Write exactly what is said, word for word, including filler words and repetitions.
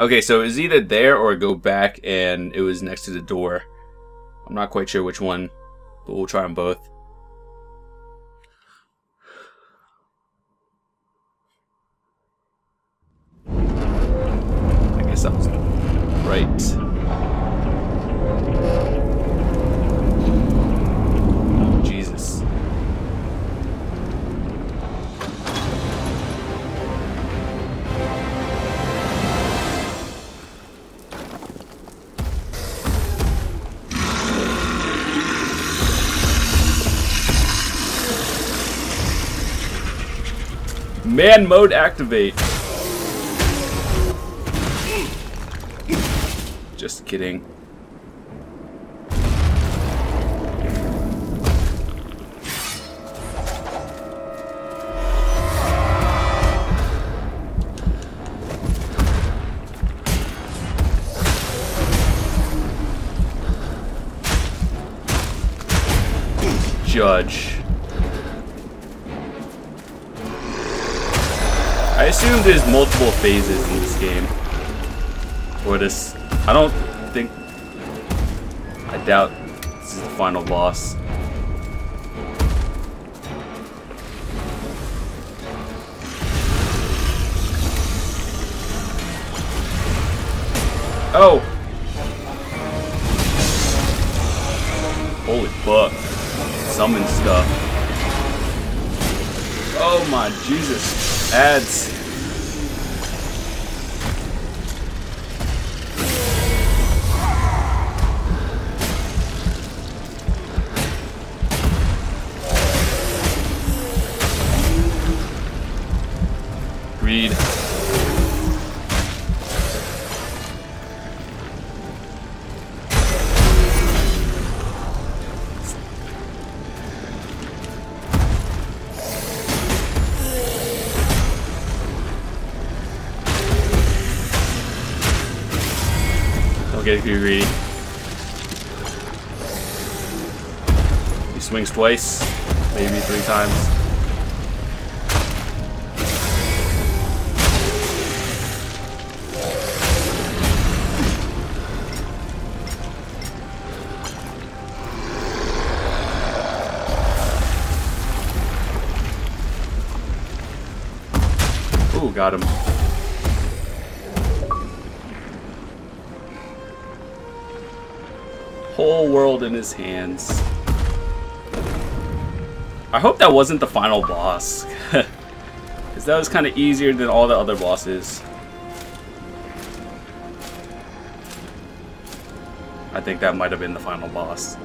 Okay, so it was either there or go back, and it was next to the door. I'm not quite sure which one, but we'll try them both. I guess that was right. Man mode activate. Just kidding. Judge. I assume there's multiple phases in this game. Or this... I don't think... I doubt this is the final boss. Oh! Holy fuck. Summon stuff. Oh my Jesus. Ads. Read. If you read, he swings twice, maybe three times. Ooh, got him. Whole world in his hands. I hope that wasn't the final boss. Because that was kind of easier than all the other bosses. I think that might have been the final boss.